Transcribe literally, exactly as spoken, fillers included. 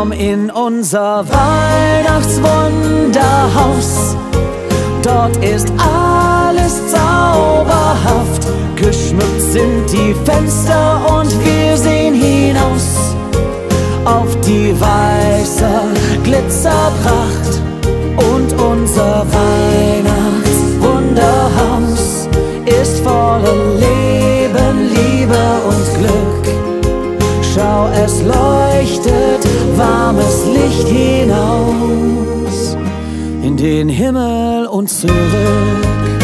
komm in unser Weihnachtswunderhaus. Dort ist alles zauberhaft, geschmückt sind die Fenster und wir sehen hinaus auf die weiße Glitzerpracht und unser Weihnachtswunderhaus ist voller Leben, Liebe und Glück. Schau, es leuchtet warmes Licht hinaus in den Himmel und zurück.